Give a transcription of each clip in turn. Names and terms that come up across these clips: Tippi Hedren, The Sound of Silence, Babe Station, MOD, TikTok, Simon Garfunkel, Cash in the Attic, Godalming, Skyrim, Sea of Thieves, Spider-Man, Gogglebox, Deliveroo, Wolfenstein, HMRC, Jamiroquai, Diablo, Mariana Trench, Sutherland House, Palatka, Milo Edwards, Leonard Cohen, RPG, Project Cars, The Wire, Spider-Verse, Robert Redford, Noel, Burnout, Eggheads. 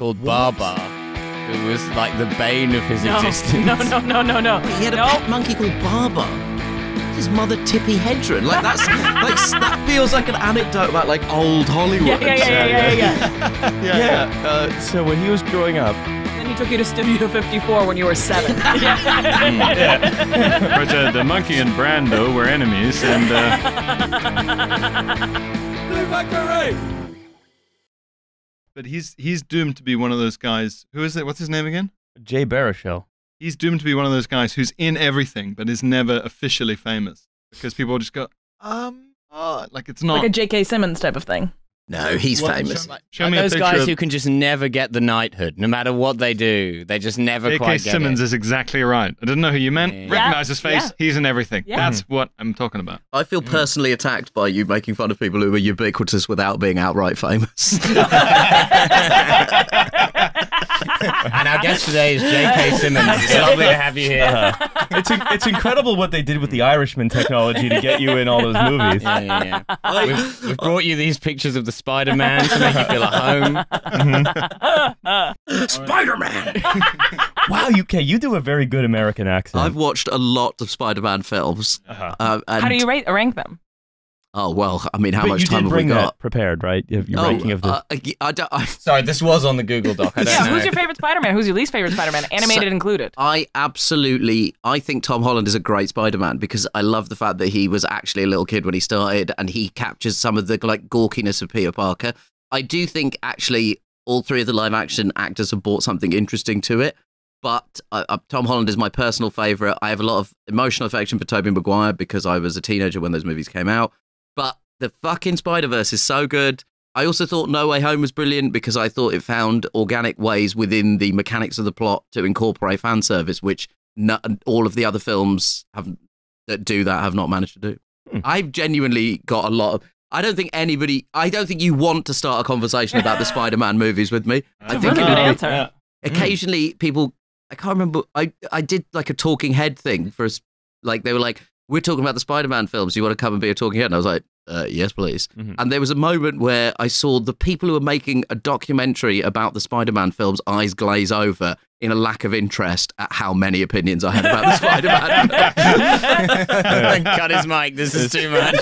called Baba, who was like the bane of his existence. No. He had a pet monkey called Baba. His mother Tippi Hedren. Like that's like that feels like an anecdote about like old Hollywood. Yeah. So when he was growing up. He took you to Studio 54 when you were 7. But the monkey and Brando were enemies, and... But he's doomed to be one of those guys... Who is it? What's his name again? Jay Baruchel. He's doomed to be one of those guys who's in everything, but is never officially famous. Because people just go, like it's not... Like a J.K. Simmons type of thing. No, he's famous. Show me those guys who can just never get the knighthood, no matter what they do. They just never quite get it. J.K. Simmons is exactly right. I didn't know who you meant. Yeah. Recognize his face. Yeah. He's in everything. Yeah. That's what I'm talking about. I feel personally attacked by you making fun of people who are ubiquitous without being outright famous. And our guest today is J.K. Simmons. It's lovely to have you here. It's incredible what they did with the Irishman technology to get you in all those movies. Yeah. We've brought you these pictures of the Spider-Man to make you feel at home. Spider-Man! Wow, UK, you do a very good American accent. I've watched a lot of Spider-Man films. How do you rank them? Oh, well, I mean, how much time have we got? You did bring that prepared, right? Your ranking of the... Sorry, this was on the Google Doc. I don't know. Who's your favorite Spider-Man? Who's your least favorite Spider-Man? Animated included. I think Tom Holland is a great Spider-Man because I love the fact that he was actually a little kid when he started and he captures some of the, like, gawkiness of Peter Parker. I do think, actually, all three of the live-action actors have brought something interesting to it. But Tom Holland is my personal favorite. I have a lot of emotional affection for Tobey Maguire because I was a teenager when those movies came out. But the fucking Spider-Verse is so good. I also thought No Way Home was brilliant because I thought it found organic ways within the mechanics of the plot to incorporate fan service, which all of the other films have not managed to do. I've genuinely got a lot of... I don't think you want to start a conversation about the Spider-Man movies with me. That's a really good answer. Yeah. Occasionally people... I can't remember... I did like a talking head thing for... Like they were like... We're talking about the Spider-Man films. You want to come and be a talking head? And I was like, yes, please. And there was a moment where I saw the people who were making a documentary about the Spider-Man films eyes glaze over in a lack of interest at how many opinions I had about the Spider-Man. Cut his mic. This is too much.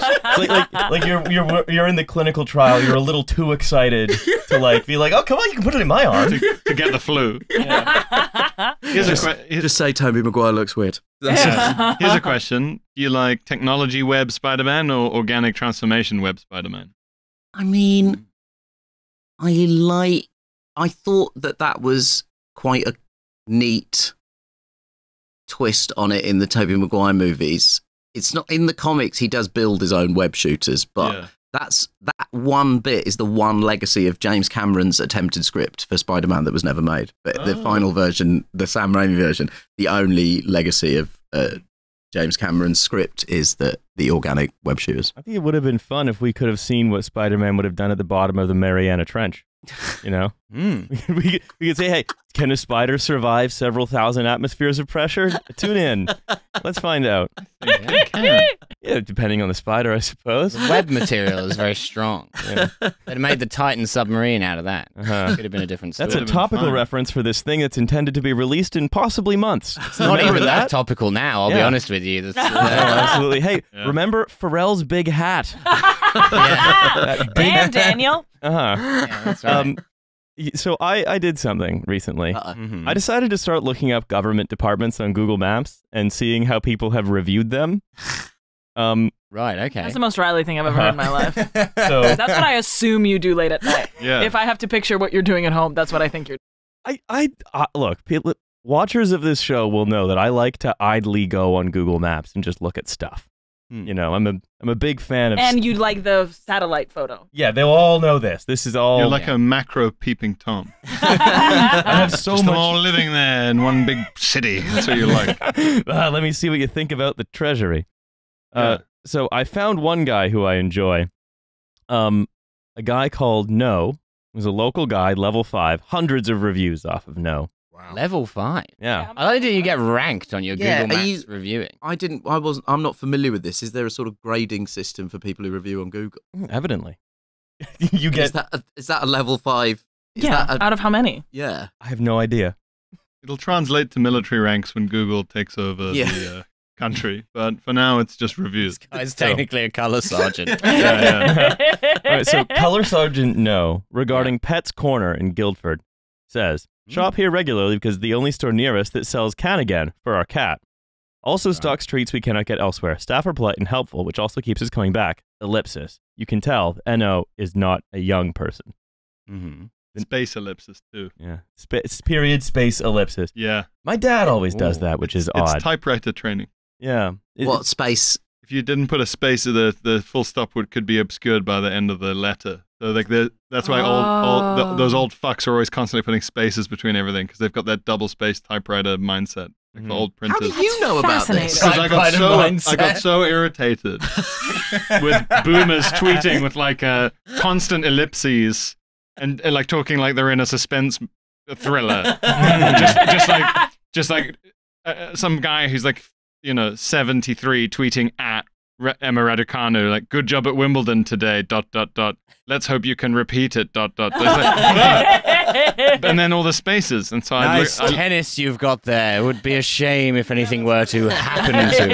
Like you're in the clinical trial. You're a little too excited to like be like, oh come on, you can put it in my arm to get the flu. Yeah. Just say Tobey Maguire looks weird. Here's a question: do you like technology web Spider-Man or organic transformation web Spider-Man? I mean, I thought that was quite a neat twist on it in the Tobey Maguire movies. It's not in the comics. He does build his own web shooters, but that one bit is the one legacy of James Cameron's attempted script for Spider-Man that was never made. But the final version, the Sam Raimi version, the only legacy of James Cameron's script is the organic web shooters. I think it would have been fun if we could have seen what Spider-Man would have done at the bottom of the Mariana Trench. You know, we could say, hey, can a spider survive several thousand atmospheres of pressure? Tune in. Let's find out. Yeah, depending on the spider, I suppose. The web material is very strong. Yeah. They'd made the Titan submarine out of that. Could have been a different story. That's a topical reference for this thing that's intended to be released in possibly months. It's not even that topical now, I'll be honest with you. That's, absolutely. Hey, remember Pharrell's big hat? Damn, Daniel. Yeah, that's right. So I did something recently. I decided to start looking up government departments on Google Maps and seeing how people have reviewed them. Right, okay. That's the most Riley thing I've ever heard in my life. So, that's what I assume you do late at night. If I have to picture what you're doing at home, that's what I think you're doing. Look, people, watchers of this show will know that I like to idly go on Google Maps and just look at stuff. You know, I'm a big fan of... And you like the satellite photo. Yeah, they'll all know this. This is all... You're like a macro peeping Tom. I have so much... Just them all living there in one big city. That's what you like. Let me see what you think about the Treasury. So I found one guy who I enjoy. A guy called No. He was a local guy, level 5. Hundreds of reviews off of No. Wow. Level 5. Yeah. I like that you get ranked on your Google Maps reviewing. I'm not familiar with this. Is there a sort of grading system for people who review on Google? Evidently. Is that a level 5 Is that out of how many? Yeah. I have no idea. It'll translate to military ranks when Google takes over the country, but for now it's just reviews. It's technically a color sergeant. All right, so color sergeant no regarding Pets Corner in Guildford says, shop here regularly because it's the only store near us that sells can again for our cat. Also stocks treats we cannot get elsewhere. Staff are polite and helpful, which also keeps us coming back. Ellipsis. You can tell NO is not a young person. Mm-hmm. Space ellipsis, too. Yeah. Period, space, ellipsis. Yeah. My dad always does that, which is odd. It's typewriter training. Yeah. What space? If you didn't put a space, the full stop could be obscured by the end of the letter. So like that's why those old fucks are always constantly putting spaces between everything, because they've got that double space typewriter mindset. Like the old printers. How do you know about this? Because I got so irritated with boomers tweeting with like constant ellipses. And like talking like they're in a suspense thriller, just like some guy who's like 73 tweeting at Emma Raducanu like, good job at Wimbledon today. ... Let's hope you can repeat it. ... Like, and then all the spaces. And so nice tennis you've got there. It would be a shame if anything were to happen to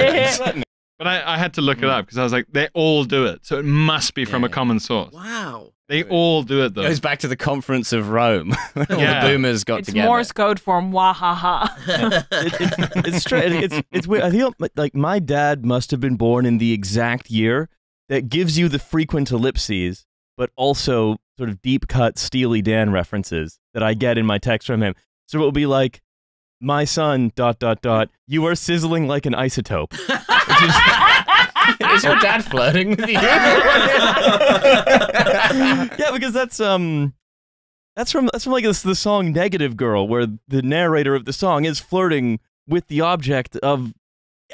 it. But I had to look it up because I was like, they all do it, so it must be from a common source. Wow. They all do it, though. It goes back to the Conference of Rome. All the boomers got together. It's Morse code form, wahaha. It's weird. I feel like my dad must have been born in the exact year that gives you the frequent ellipses, but also sort of deep-cut Steely Dan references that I get in my text from him. So it will be like, my son, ... you are sizzling like an isotope. Is your dad flirting with you? Yeah, because that's from like the song Negative Girl, where the narrator of the song is flirting with the object of,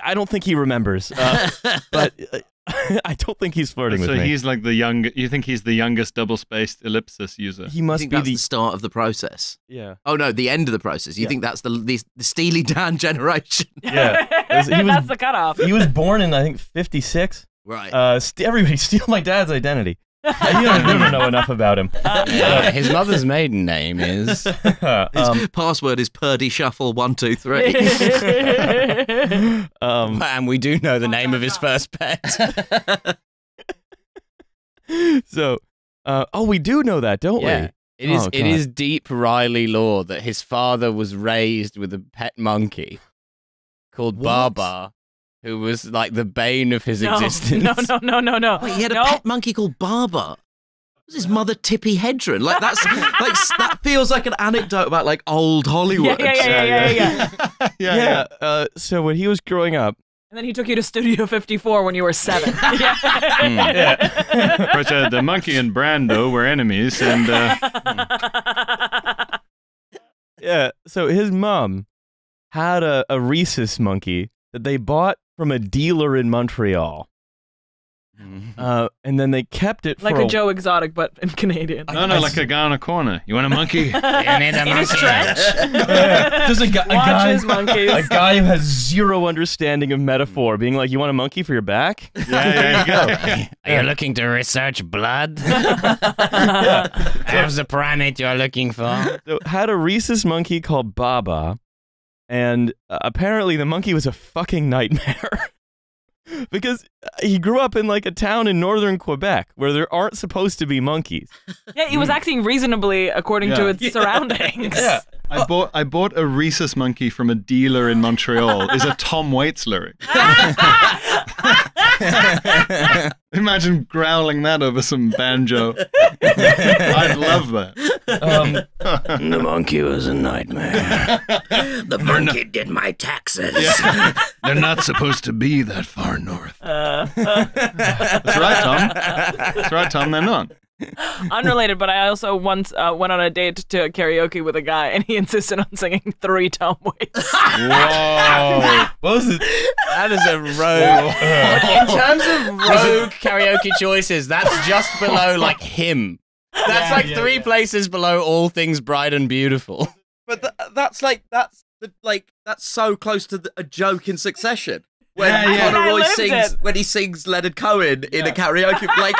I don't think he remembers, but I don't think he's flirting with me. So he's like the young. You think he's the youngest double-spaced ellipsis user? He must be the start of the process. Yeah. Oh no, the end of the process. You think that's the Steely Dan generation? Yeah. That's the cutoff. He was born in I think 56. Right. Everybody steal my dad's identity. You don't know enough about him. His mother's maiden name is. His password is Purdy Shuffle 123. And we do know the name of his first pet. So, we do know that, don't we? It is deep Riley lore that his father was raised with a pet monkey called Barbara, who was like the bane of his existence. No. Wait, he had a pet monkey called Barbara. It was his mother Tippi Hedren. Like that's like that feels like an anecdote about like old Hollywood. Yeah. So when he was growing up, and then he took you to Studio 54 when you were 7. Of course, the monkey and Brando were enemies, and so his mom had a rhesus monkey that they bought from a dealer in Montreal. And then they kept it like for a Joe Exotic, but in Canadian. No, like a guy on a corner. You want a monkey? You need a monkey. Stretch. Just a guy who has zero understanding of metaphor, being like, you want a monkey for your back? Yeah, you go. Are you looking to research blood? How's the primate you're looking for? So had a rhesus monkey called Baba. And apparently the monkey was a fucking nightmare because he grew up in like a town in northern Quebec where there aren't supposed to be monkeys. Yeah, he was acting reasonably according to its surroundings. Yeah. I bought a rhesus monkey from a dealer in Montreal is a Tom Waits lyric. Imagine growling that over some banjo. I'd love that. The monkey was a nightmare. The monkey did my taxes. Yeah. They're not supposed to be that far north. That's right, Tom. That's right, Tom. They're not. Unrelated, but I also once went on a date to karaoke with a guy, and he insisted on singing 3 Tom Waits. Whoa! What was it? That is a rogue. In terms of rogue karaoke choices, that's just below like him. That's three places below All Things Bright and Beautiful. But that's so close to a joke in succession. When Conroy sings Leonard Cohen in a karaoke, like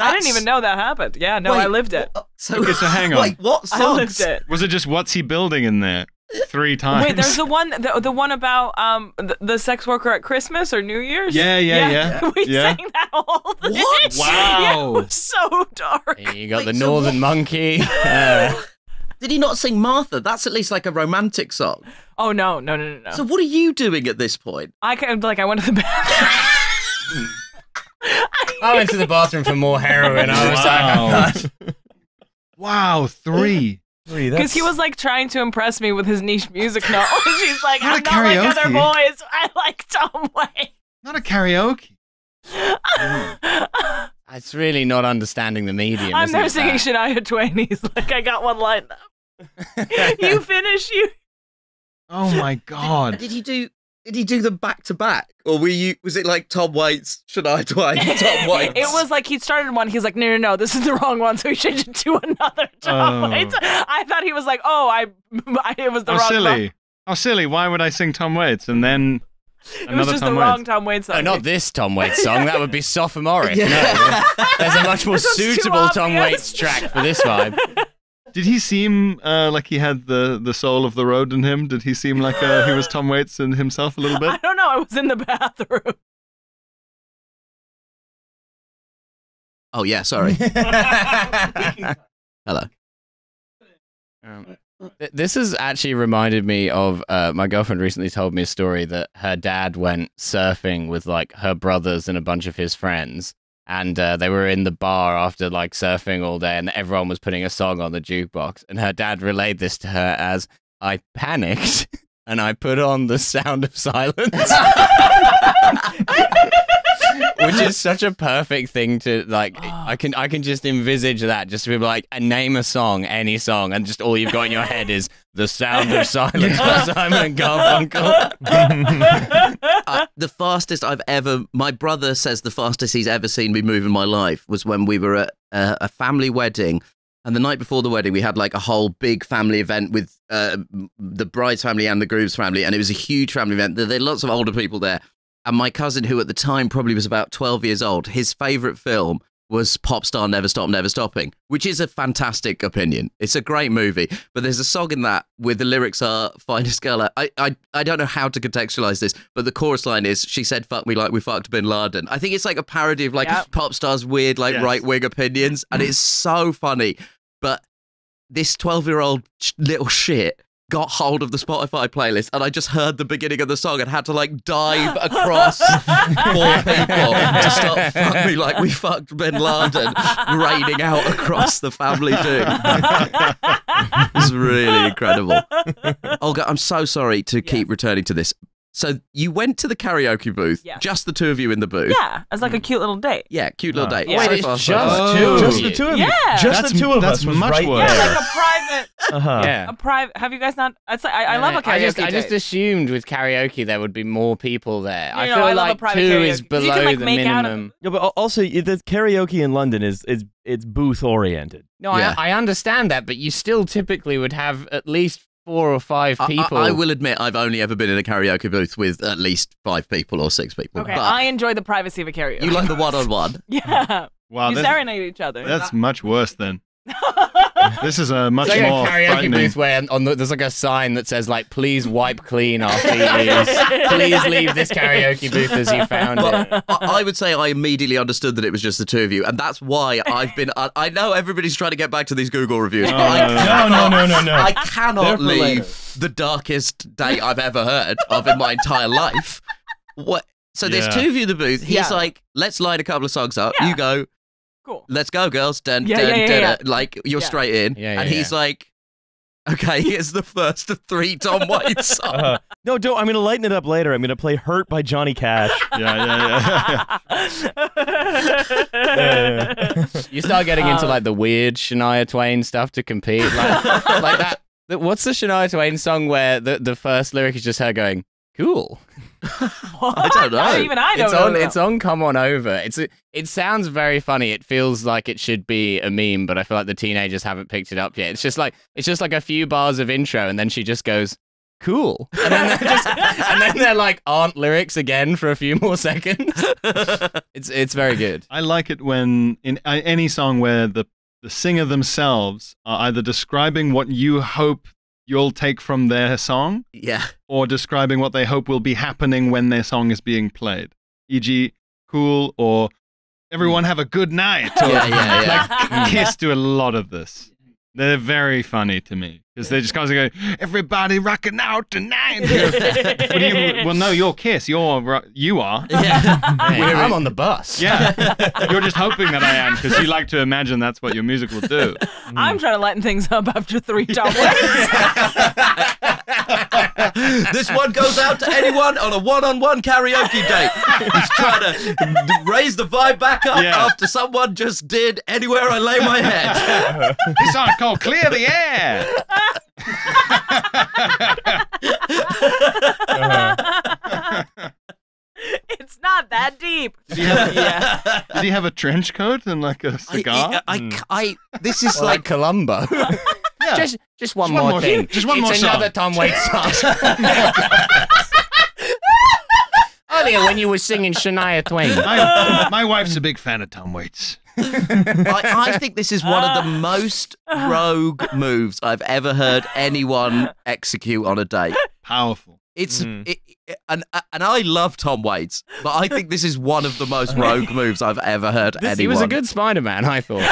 I didn't even know that happened. Yeah, no, I lived it. So hang on. Like, what songs? I lived it. Was it just What's He Building in there? 3 times. Wait, there's the one, the one about the sex worker at Christmas or New Year's. Yeah. We sang that all the time. Wow, yeah, it was so dark. And you got like, the Northern Monkey. Did he not sing Martha? That's at least like a romantic song. Oh no. So what are you doing at this point? I went to the bathroom. I went to the bathroom for more heroin. Wow, 3. Because he was like trying to impress me with his niche music knowledge. He's like, I'm not like other boys. I like Tom Waits. Not a karaoke. It's really not understanding the medium. I'm there singing Shania Twain. He's like, I got one line up. You finish you. Oh my god. Did he do them back to back, or were you? Was it like Tom Waits, Shania Twain, Tom Waits? It was like he started one. He's like, no, this is the wrong one, so he changed it to another Tom Waits. I thought he was like, it was the wrong. Silly! How silly! Why would I sing Tom Waits and then? It was just the wrong Tom Waits song. No, not this Tom Waits song. That would be sophomoric. No, there's a much more suitable Tom Waits track for this vibe. Did he seem like he had the soul of the road in him? Did he seem like he was Tom Waits in himself a little bit? I don't know. I was in the bathroom. Oh, yeah, sorry. Hello. This has actually reminded me of my girlfriend recently told me a story that her dad went surfing with like her brothers and a bunch of his friends. And they were in the bar after like surfing all day and everyone was putting a song on the jukebox. And her dad relayed this to her as, I panicked and I put on The Sound of Silence. Which is such a perfect thing to like. I can just envisage that. Just to be like, name a song, any song, and just all you've got in your head is The Sound of Silence by Simon Garfunkel. The fastest I've ever. My brother says the fastest he's ever seen me move in my life was when we were at a family wedding. And the night before the wedding, we had like a whole big family event with the bride's family and the groom's family, and it was a huge family event. There were lots of older people there. And my cousin, who at the time probably was about 12 years old, his favourite film was Popstar Never Stop, Never Stopping, which is a fantastic opinion. It's a great movie. But there's a song in that where the lyrics are, finest girl. I don't know how to contextualise this, but the chorus line is, she said, fuck me like we fucked Bin Laden. I think it's like a parody of like Popstar's weird like right-wing opinions. And it's so funny. But this 12-year-old little shit got hold of the Spotify playlist and I just heard the beginning of the song and had to like dive across 4 people to stop fuck me like we fucked Bin Laden raining out across the family doing. It's really incredible. Olga, I'm so sorry to keep returning to this. So you went to the karaoke booth, just the two of you in the booth. Yeah, as like a cute little date. Yeah, cute little date. Yeah. Wait, so it's just the two of you? Yeah. Just the two of us. That's much worse. Yeah, like a private. A private. Have you guys not? It's like, I love a karaoke date. I just assumed with karaoke there would be more people there. I feel like 2 is below the minimum. Yeah, but also the karaoke in London is booth oriented. No, I understand that, but you still typically would have at least 4 or 5 people. I will admit I've only ever been in a karaoke booth with at least 5 people or 6 people. Okay, but I enjoy the privacy of a karaoke. You like the one-on-one? Yeah. Wow, you serenade each other. That's much worse then. This is a much more frightening. Karaoke booth where there's like a sign that says like, please wipe clean after you leave. Please leave this karaoke booth as you found it. I would say I immediately understood that it was just the two of you, and that's why I've been. I know everybody's trying to get back to these Google reviews. But no. I cannot leave the darkest date I've ever heard of in my entire life. What? So there's 2 of you in the booth. He's like, let's line a couple of songs up. Yeah. You go. Cool. Let's go, girls. Dun, dun, dun, dun. Like, you're straight in. And he's like, okay, here's the first of 3 Tom Waits songs. No, don't. I'm going to lighten it up later. I'm going to play Hurt by Johnny Cash. Yeah. You start getting into, like, the weird Shania Twain stuff to compete. Like that. What's the Shania Twain song where the first lyric is just her going, cool? I don't know. It's on Come On Over. It sounds very funny. It feels like it should be a meme, but I feel like the teenagers haven't picked it up yet. It's just like a few bars of intro, and then she just goes, cool. And then they're just, and then they're like, aren't lyrics again for a few more seconds. It's very good. I like it when in any song where the singer themselves are either describing what you hope you'll take from their song, yeah, or describing what they hope will be happening when their song is being played. E.g., cool, or everyone have a good night. Or, like, Kiss do a lot of this. They're very funny to me because they just constantly go, everybody rocking out tonight. Well, no, you're Kiss. You are. Yeah. I'm on the bus. Yeah. You're just hoping that I am because you like to imagine that's what your music will do. I'm trying to lighten things up after $3. This one goes out to anyone on a one-on-one karaoke date who's trying to raise the vibe back up after someone just did Anywhere I Lay My Head. This song's called Clear the Air. It's not that deep. Did he have a trench coat and like a cigar? This is like Columbo. Yeah. Just one more thing. Just one more song. It's another Tom Waits song. Earlier when you were singing Shania Twain. My wife's a big fan of Tom Waits. I think this is one of the most rogue moves I've ever heard anyone execute on a date. Powerful. And I love Tom Waits, but I think this is one of the most rogue moves I've ever heard anyone. He was a good Spider-Man, I thought.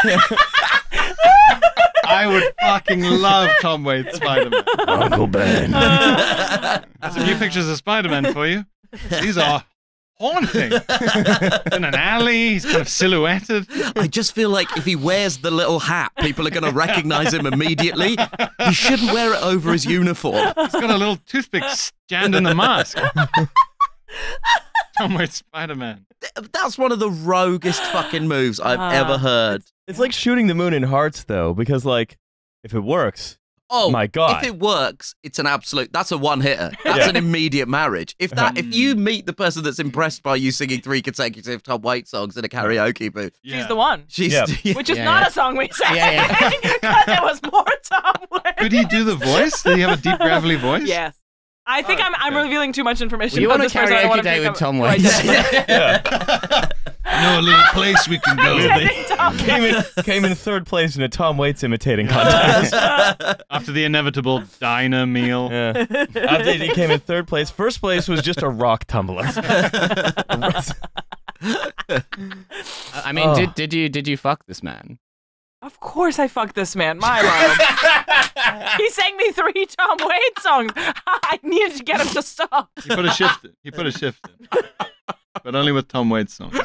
I would fucking love Tom Waits Spider-Man. Uncle Ben. Some new pictures of Spider-Man for you. These are haunting. In an alley, he's kind of silhouetted. I just feel like if he wears the little hat, people are going to recognize him immediately. He shouldn't wear it over his uniform. He's got a little toothpick jammed in the mask. Tom Waits Spider-Man. That's one of the roguest fucking moves I've ever heard. It's like shooting the moon in hearts, though, because, like, if it works, oh my God. If it works, it's an absolute, that's a one-hitter. That's an immediate marriage. If you meet the person that's impressed by you singing 3 consecutive Tom Waits songs in a karaoke booth. Yeah. She's the one. Which is not a song we sang. Yeah. Because there was more Tom Waits. Could he do the voice? Did he have a deep, gravelly voice? Yes. I think I'm revealing too much information. Well, you want a karaoke date with Tom Waits? Yeah. I know a little place we can go. Came in third place in a Tom Waits imitating contest. After the inevitable diner meal. Yeah. After he came in third place. First place was just a rock tumbler. I mean, did you fuck this man? Of course I fucked this man, my love. He sang me 3 Tom Waits songs. I needed to get him to stop. He put a shift in. But only with Tom Waits songs.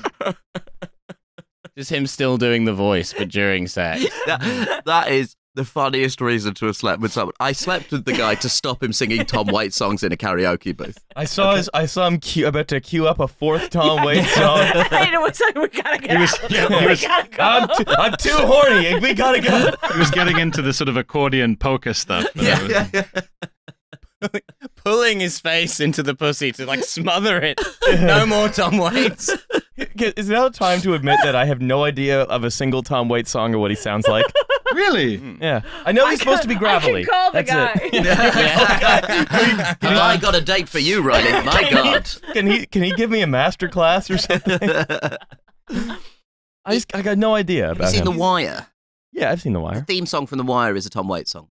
Just him still doing the voice, but during sex. That is the funniest reason to have slept with someone. I slept with the guy to stop him singing Tom Waits songs in a karaoke booth. I saw him about to queue up a 4th Tom Waits song. And it was like, we gotta get out. Gotta go. I'm too horny. We gotta go. He was getting into the sort of accordion poker stuff. Pulling his face into the pussy to like smother it. No more Tom Waits. Is now time to admit that I have no idea of a single Tom Waits song or what he sounds like? Really? Yeah. I know he's supposed to be gravelly. I can call the guy. Have I got a date for you, Riley? My God. Can he give me a master class or something? I got no idea about him. Have you seen The Wire? Yeah, I've seen The Wire. The theme song from The Wire is a Tom Waits song.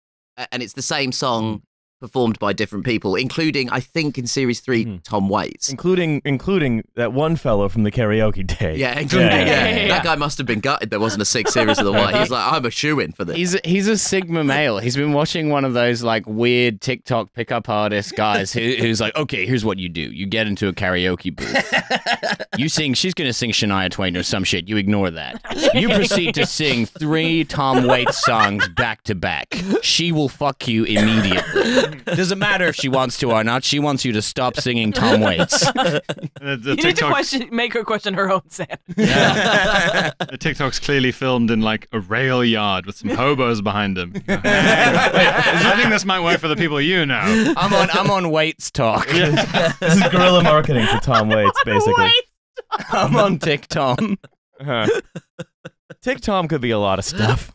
And it's the same song performed by different people, including, I think, in series 3, Tom Waits, including that one fellow from the karaoke day. Yeah. That guy must have been gutted there wasn't a 6th series of The Wire. He's like, I'm a shoo-in for this. He's a sigma male. He's been watching one of those like weird TikTok pickup artist guys who's like, okay, here's what you do: you get into a karaoke booth, you sing, she's gonna sing Shania Twain or some shit. You ignore that. You proceed to sing 3 Tom Waits songs back to back. She will fuck you immediately. Doesn't matter if she wants to or not. She wants you to stop singing Tom Waits. You need to make her question her own sanity. Yeah. The TikTok's clearly filmed in like a rail yard with some hobos behind him. Wait, I think this might work for the people you know. I'm on Waits Talk. This is guerrilla marketing for Tom Waits, basically. I'm on TikTok. TikTok could be a lot of stuff.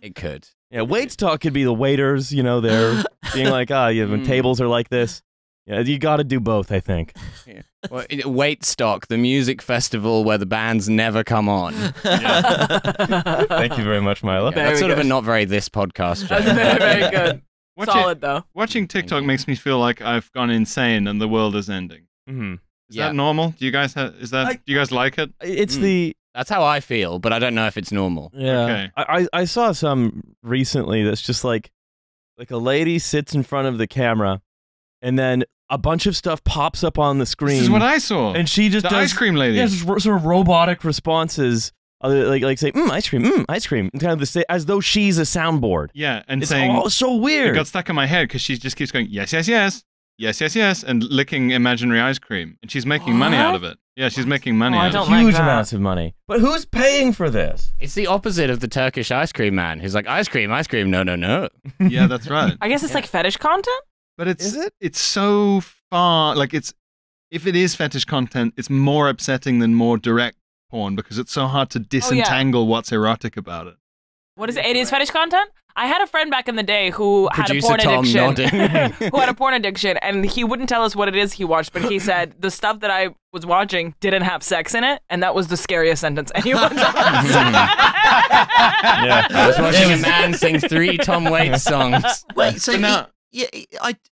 It could. Yeah, Waits Talk could be the waiters, you know, they're being like, ah, you know, when tables are like this. Yeah, you got to do both, I think. Yeah. Well, Waitstock, the music festival where the bands never come on. Yeah. Thank you very much, Milo. Yeah, that's sort of a not very this podcast. That's very, very good. Solid, though. Watching TikTok makes me feel like I've gone insane and the world is ending. Mm-hmm. Is that normal? Do you guys do you guys like it? It's that's how I feel, but I don't know if it's normal. Yeah. Okay. I saw some recently that's just like a lady sits in front of the camera and then a bunch of stuff pops up on the screen. This is what I saw. And she just does, ice cream lady. Yeah, sort of robotic responses. Like say, ice cream, and kind of the, as though she's a soundboard. Yeah, and it's saying, oh, so weird. It got stuck in my head because she just keeps going, yes, yes, yes, yes, yes, yes, and licking imaginary ice cream, and she's making money out of it. Yeah, she's making money out of it. Huge amounts of money. But who's paying for this? It's the opposite of the Turkish ice cream man, who's like, ice cream, no, no, no. Yeah, that's right. I guess it's like fetish content. But it's it's so far if it is fetish content, it's more upsetting than more direct porn because it's so hard to disentangle what's erotic about it. What is it? It is fetish content? I had a friend back in the day who had a porn addiction. Who had a porn addiction, and he wouldn't tell us what it is he watched, but he said the stuff that I was watching didn't have sex in it, and that was the scariest sentence anyone's ever said. Yeah. I was watching a man sing 3 Tom Waits songs. Wait, so now yeah,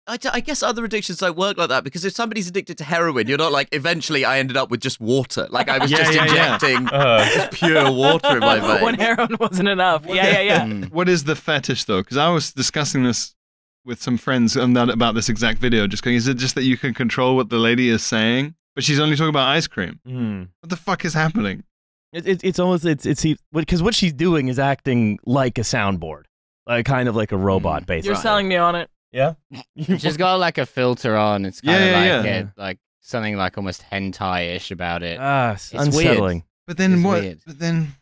I guess other addictions don't work like that because if somebody's addicted to heroin, you're not like, eventually I ended up with just water. Like I was injecting pure water in my veins. When heroin wasn't enough. Yeah. What is the fetish though? Because I was discussing this with some friends about this exact video, just going, is it just that you can control what the lady is saying? But she's only talking about ice cream. Mm. What the fuck is happening? It's almost, because what she's doing is acting like a soundboard. Like, kind of like a robot, basically. You're selling me on it. Yeah, she's got like a filter on. It's kind of like something like almost hentai-ish about it. Ah, it's unsettling. Weird. But then it's weird. But then,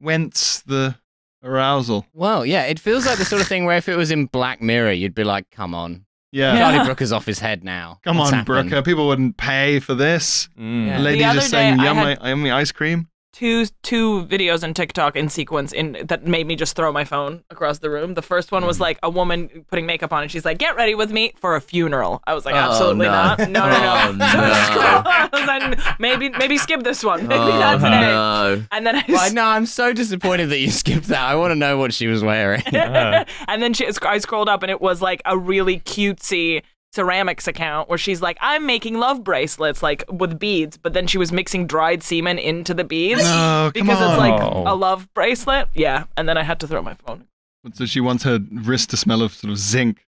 whence the arousal? Well, yeah, it feels like the sort of thing where if it was in Black Mirror, you'd be like, "Come on, Charlie Brooker's off his head now. Come on, Brooker, people wouldn't pay for this." Mm. Yeah. The lady just saying, "Yummy ice cream." Two videos on TikTok in sequence that made me just throw my phone across the room. The first one was like a woman putting makeup on and she's like, get ready with me for a funeral. I was like, absolutely not. No. I was like, maybe skip this one. Maybe not today. No. And then I'm so disappointed that you skipped that. I want to know what she was wearing. And then I scrolled up and it was like a really cutesy ceramics account where she's like, I'm making love bracelets like with beads, but then she was mixing dried semen into the beads because it's like a love bracelet. Yeah, and then I had to throw my phone. So she wants her wrist to smell of sort of zinc.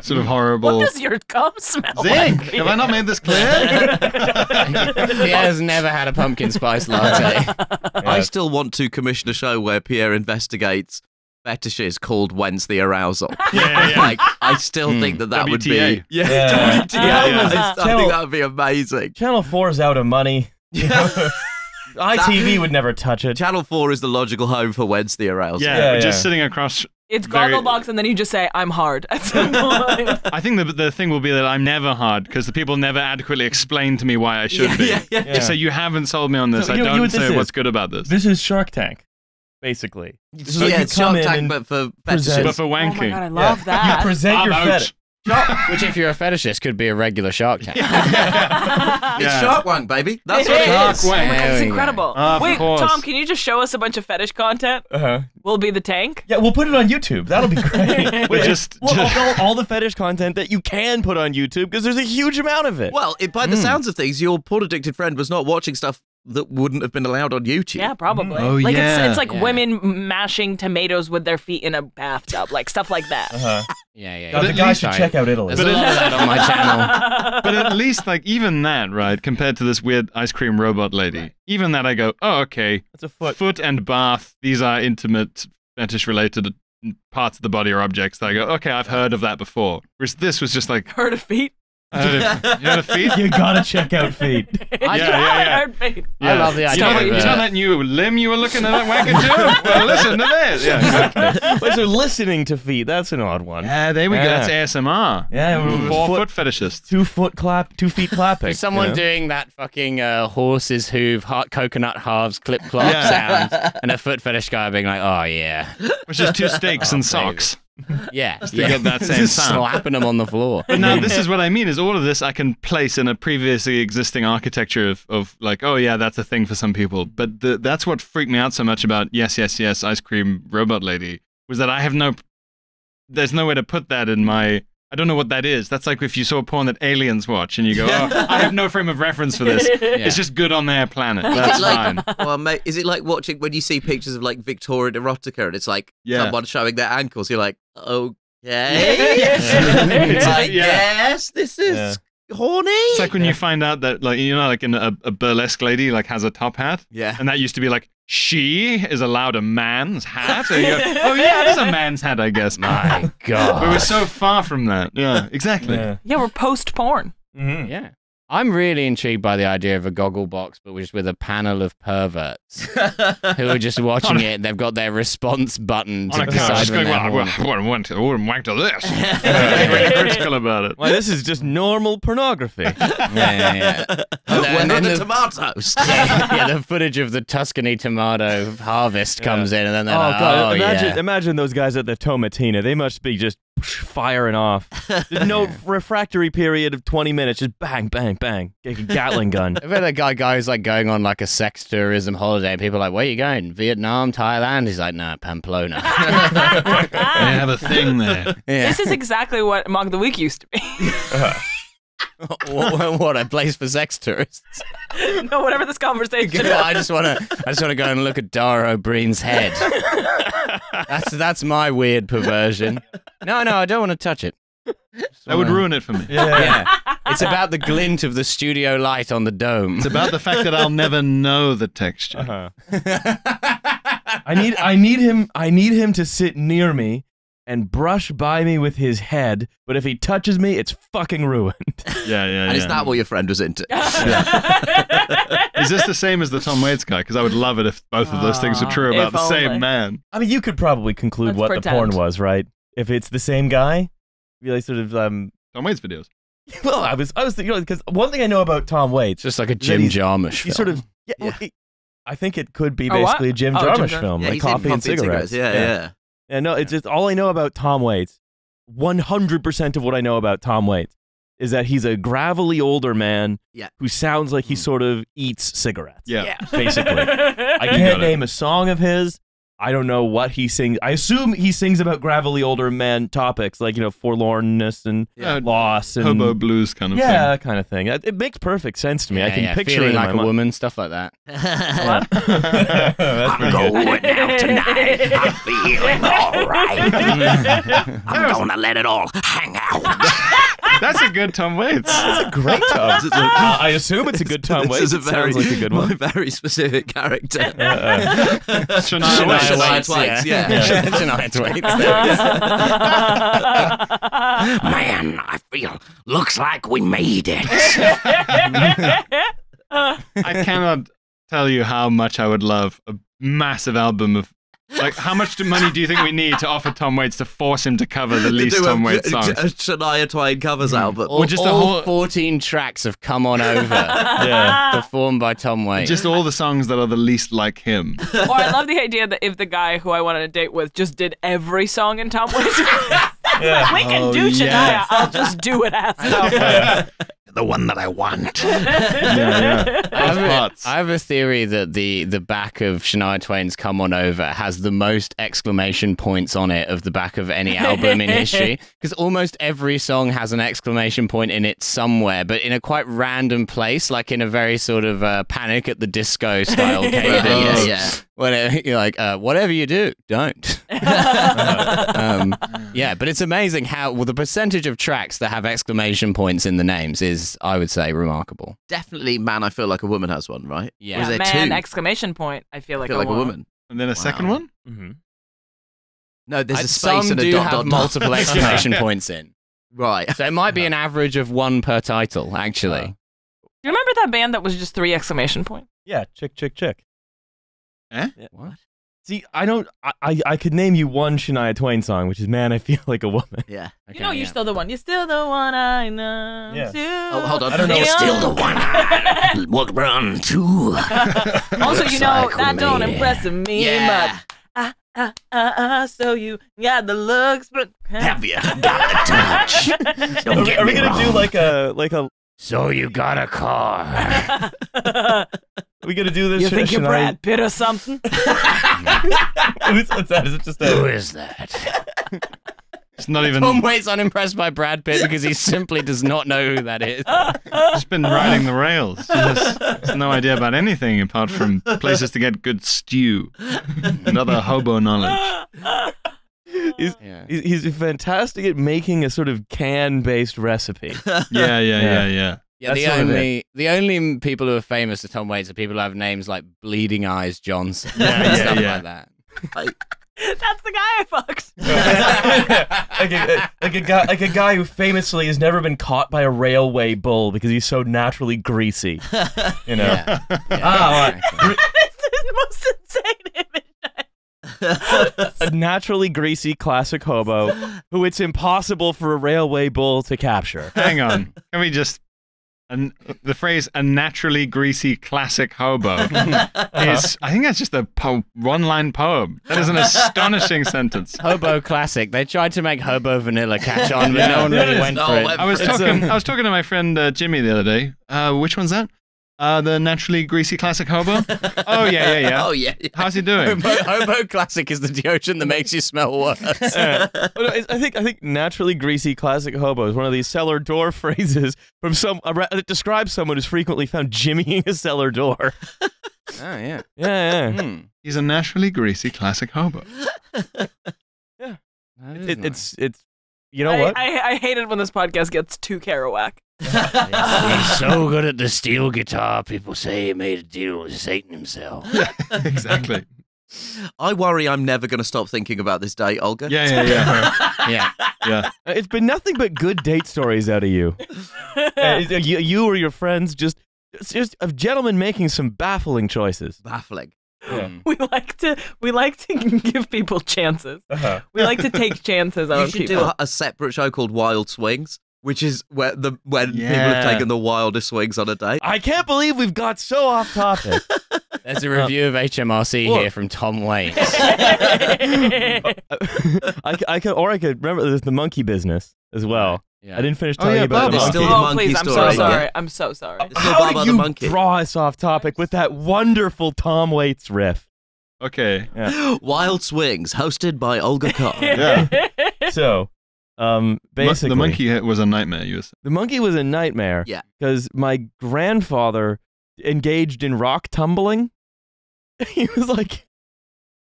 Sort of horrible. What does your cum smell like? Zinc? Have I not made this clear? He has never had a pumpkin spice latte. Yeah. I still want to commission a show where Pierre investigates fetishes called When's the Arousal? Yeah. Like, I still think that would be... Yeah. WTA. I think that would be amazing. Channel 4's out of money. ITV would never touch it. Channel 4 is the logical home for When's the Arousal. Yeah. Just sitting across... It's Gogglebox, and then you just say, I'm hard. I think the thing will be that I'm never hard, because the people never adequately explain to me why I should be. Yeah. So you haven't sold me on this. So, I don't know what's good about this. This is Shark Tank. Basically. So it's Shark Tank, but for fetishes. But for wanking. Oh my God, I love that. You present your fetish. Which, if you're a fetishist, could be a regular Shark Tank. It's Shark Wank, baby. That's what it is. Shark Wank. It's incredible. Wait, Tom, can you just show us a bunch of fetish content? We'll be the tank. Yeah, we'll put it on YouTube. That'll be great. We'll all the fetish content that you can put on YouTube, because there's a huge amount of it. Well, by the sounds of things, your porn-addicted friend was not watching stuff that wouldn't have been allowed on YouTube. Yeah, probably. It's like women mashing tomatoes with their feet in a bathtub, like stuff like that. God, the guy should check out Italy. There's a lot of that on my channel. But at least, like, even that, right, compared to this weird ice cream robot lady, even that I go, oh, okay, that's a foot. Foot and bath, these are intimate, fetish-related parts of the body or objects that I go, okay, I've heard of that before. Whereas this was just like... Heard of feet? You know the feet? You gotta check out feet. I heard feet. I love the idea. You know that new limb you were looking at that wagon too? Well, listen to this. So listening to feet, that's an odd one. Yeah, there we go. That's ASMR. Yeah, 4 foot fetishists. 2 foot clap, 2 feet clapping. There's someone doing that fucking horse's hoof, coconut halves, clip clop sound, and a foot fetish guy being like, oh yeah. Which is 2 steaks and socks. Yeah, yeah. Got that same sound. Slapping them on the floor. But now this is what I mean, is all of this I can place in a previously existing architecture of like, oh yeah, that's a thing for some people. But that's what freaked me out so much about Yes, Yes, Yes, Ice Cream Robot Lady, was that I have no, there's no way to put that in my, I don't know what that is. That's like if you saw porn that aliens watch and you go, oh, I have no frame of reference for this. Yeah. It's just good on their planet. That's like, fine. Well, mate, is it like watching when you see pictures of like Victorian erotica and it's like someone showing their ankles? You're like, okay. I guess this is horny. It's like when you find out that, like, you know, like in a burlesque lady like has a top hat. Yeah. And that used to be like, she is allowed a man's hat. Go, oh yeah, it is a man's hat, I guess. My God, we were so far from that. Yeah, exactly. Yeah, we're post porn. Mm-hmm. Yeah, I'm really intrigued by the idea of a Gogglebox, but just with a panel of perverts who are just watching it. And they've got their response button to decide when they're horny. I wouldn't wank to this. Really critical about it. Why, this is just normal pornography. Yeah. When the tomatoes. Yeah, the footage of the Tuscany tomato harvest comes in, and then they're like, God, imagine those guys at the Tomatina. They must be just firing off. There's no refractory period of 20 minutes, just bang, bang, bang. Like a Gatling gun. I bet that guy's like going on like a sex tourism holiday, and people are like, where are you going? Vietnam, Thailand? He's like, no, Pamplona. They have a thing there. Yeah. This is exactly what Mog the Week used to be. What a place for sex tourists. No, whatever this conversation. I just want to go and look at Dara O'Brien's head. That's my weird perversion. No, I don't want to touch it. That would ruin it for me. Yeah. It's about the glint of the studio light on the dome. It's about the fact that I'll never know the texture. I need him to sit near me and brush by me with his head, but if he touches me, it's fucking ruined. Yeah. And is that what your friend was into? Yeah. Is this the same as the Tom Waits guy? Because I would love it if both of those things were true about the same man. I mean, you could probably conclude the porn was, right? If it's the same guy, really sort of... Tom Waits videos. Well, I was thinking, because one thing I know about Tom Waits... Just like a Jim Jarmusch film. Sort of... Yeah. Well, I think it could be basically a Jim Jarmusch film, like Coffee and Cigarettes. Yeah. And no, it's just all I know about Tom Waits. 100% of what I know about Tom Waits is that he's a gravelly older man who sounds like he sort of eats cigarettes. Yeah. Basically. I can't name a song of his. I don't know what he sings. I assume he sings about gravelly older man topics like, you know, forlornness and loss and hobo blues kind of thing. Yeah, that kind of thing. It makes perfect sense to me. Yeah, I can picture it like a woman, stuff like that. I'm going out tonight. I'm feeling all right. I'm going to let it all hang out. That's a good Tom Waits. That's a great Tom. I assume it's a good Tom Waits. Sounds like a good one. Very specific character. Shania Twain. Yeah. Shania Twain. Man, I feel, looks like we made it. I cannot tell you how much I would love a massive album of, like, how much money do you think we need to offer Tom Waits to force him to cover the least Tom Waits songs? A Shania Twain covers album. Or just all 14 tracks of Come On Over performed by Tom Waits. Just all the songs that are the least like him. Or I love the idea that if the guy who I wanted to date with just did every song in Tom Waits, like, we can do Shania, I'll just do it as Tom Waits. The one that I want. I have a theory that the back of Shania Twain's Come On Over has the most exclamation points on it of the back of any album in history, because almost every song has an exclamation point in it somewhere, but in a quite random place, like in a very sort of Panic at the Disco style cadence. You're like, whatever you do, don't. But it's amazing how the percentage of tracks that have exclamation points in the names is, I would say, remarkable. Definitely, Man, I Feel Like a Woman has one, right? Yeah. Yeah, Man, two? Exclamation point, I feel like a woman. And then a second one? Mm-hmm. No, there's a space and a dot, dot, dot. Multiple exclamation points in. Right. So it might be an average of one per title, actually. Do you remember that band that was just 3 exclamation points? Yeah, Chick, Chick, Chick. Eh? Yeah. What? See, I could name you one Shania Twain song, which is Man, I Feel Like a Woman. Yeah. Okay, you know, you're still the one. You're still the one I know. Yeah. Oh, hold on. I don't know. You're still the one I walk around to. Also, you know, that don't impress me much. So you got the looks, but have you got the touch? Don't get me wrong. Are we gonna do like a? So you got a car? We gonna do this? You think you're Brad Pitt or something? What's that? Is it just a... Who is that? It's not even. Tom Waits unimpressed by Brad Pitt because he simply does not know who that is. He's been riding the rails. He has no idea about anything apart from places to get good stew. Another hobo knowledge. He's fantastic at making a sort of can-based recipe. Yeah. Yeah, the only people who are famous to Tom Waits are people who have names like Bleeding Eyes Johnson and stuff like that. That's the guy I fucked. like a guy who famously has never been caught by a railway bull because he's so naturally greasy. You know. Exactly. This is the most insane image. A naturally greasy classic hobo who it's impossible for a railway bull to capture. Hang on. Can we just... the phrase "a naturally greasy classic hobo" is, I think that's just a one-line poem. That is an astonishing sentence. Hobo classic. They tried to make hobo vanilla catch on, but no one really went for it. I was talking to my friend Jimmy the other day. Which one's that? The naturally greasy classic hobo? Oh, yeah. How's he doing? Hobo classic is the deodorant that makes you smell worse. I think naturally greasy classic hobo is one of these cellar door phrases from that describes someone who's frequently found jimmying a cellar door. Oh, yeah. He's a naturally greasy classic hobo. Yeah. It's you know what? I hate it when this podcast gets too Kerouac. He's so good at the steel guitar, people say he made a deal with Satan himself. Exactly. I worry I'm never going to stop thinking about this date, Olga. Yeah. It's been nothing but good date stories out of you. You or your friends, just a gentleman making some baffling choices. Baffling. Yeah. We like to give people chances. We like to take chances on people. You should do a separate show called Wild Swings. Which is when people have taken the wildest swings on a date. I can't believe we've got so off topic. There's a review of HMRC here from Tom Waits. I could remember there's the monkey business as well. Yeah. I didn't finish telling you about the monkey. I'm so sorry. How did you draw us off topic with that wonderful Tom Waits riff? Okay. Yeah. Wild Swings, hosted by Olga Carr. Yeah. So... basically, the monkey was a nightmare. The monkey was a nightmare. Yeah, because my grandfather engaged in rock tumbling. He was like,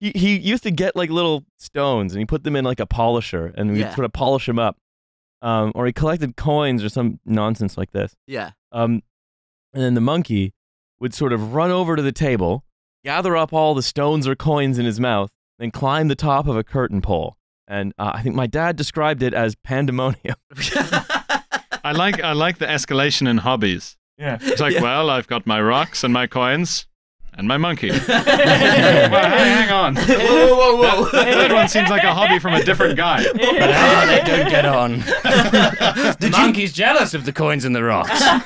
he used to get like little stones and he put them in like a polisher and we sort of polish them up. Or he collected coins or some nonsense like this. Yeah. And then the monkey would sort of run over to the table, gather up all the stones or coins in his mouth, then climb the top of a curtain pole. And I think my dad described it as pandemonium. I like the escalation in hobbies. Yeah. It's like, well, I've got my rocks and my coins and my monkey. Well, hang on. Whoa. That third one seems like a hobby from a different guy. But they don't get on. The monkey's jealous of the coins and the rocks. He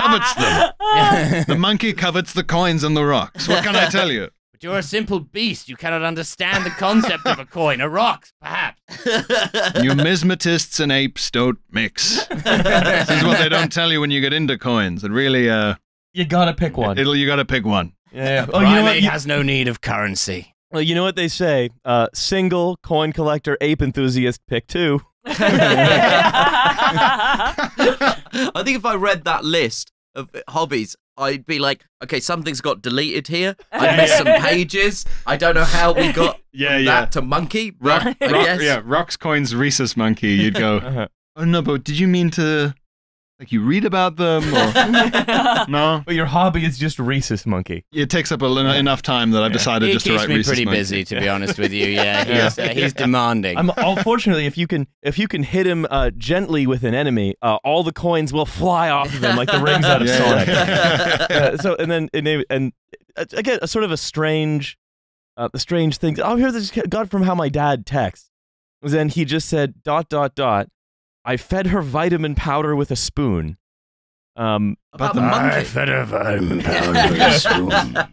covets them. Yeah. The monkey covets the coins and the rocks. What can I tell you? You're a simple beast. You cannot understand the concept of a coin, a rock, perhaps. Numismatists and apes don't mix. This is what they don't tell you when you get into coins. It really, you gotta pick one. You gotta pick one. Yeah. Oh, primate has no need of currency. Well, you know what they say: single, coin collector, ape enthusiast, pick two. I think if I read that list of hobbies, I'd be like, okay, something's got deleted here. I missed some pages. I don't know how we got that to monkey. Rock, I guess. Yeah, rocks, coins, rhesus, monkey. You'd go, oh no, but did you mean to, like, you read about them? Or... No. But your hobby is just rhesus, monkey. It takes up enough time that I've decided just to write rhesus monkey. He keeps me pretty busy, to be honest with you. He's demanding. Unfortunately, if you can hit him gently with an enemy, all the coins will fly off of them like the rings out of Sonic. So again, a sort of a strange, strange thing. Oh, here's this got from how my dad texts. Then he just said, .. I fed her vitamin powder with a spoon. About the monkey. I fed a vitamin powder with a spoon.